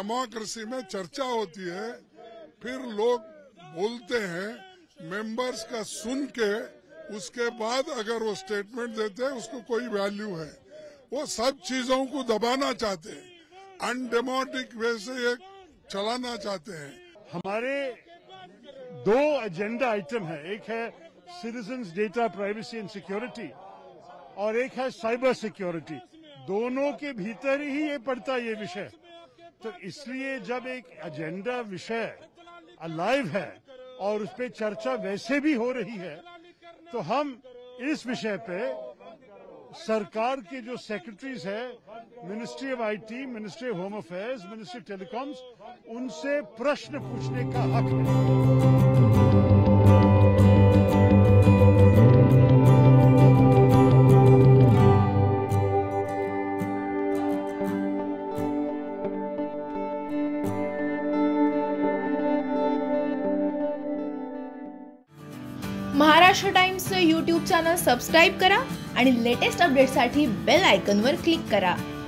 Democracy में चर्चा होती है, फिर लोग बोलते हैं, मेंबर्स का सुन के उसके बाद अगर वो स्टेटमेंट देते हैं उसको कोई वैल्यू है। वो सब चीजों को दबाना चाहते हैं, अनडेमोक्रेटिक वे से ये चलाना चाहते हैं। हमारे दो एजेंडा आइटम है, एक है citizens data privacy and security और एक है साइबर सिक्योरिटी। दोनों के भीतर ही ये पड़ता है ये विषय, तो इसलिए जब एक एजेंडा विषय अलाइव है और उस पर चर्चा वैसे भी हो रही है तो हम इस विषय पे सरकार के जो सेक्रेटरीज है, ministry of IT, ministry of home affairs, ministry of telecoms, उनसे प्रश्न पूछने का हक है। महाराष्ट्र टाइम्सचं यूट्यूब चॅनल सबस्क्राइब करा आणि लेटेस्ट अपडेट्ससाठी बेल आयकॉनवर क्लिक करा।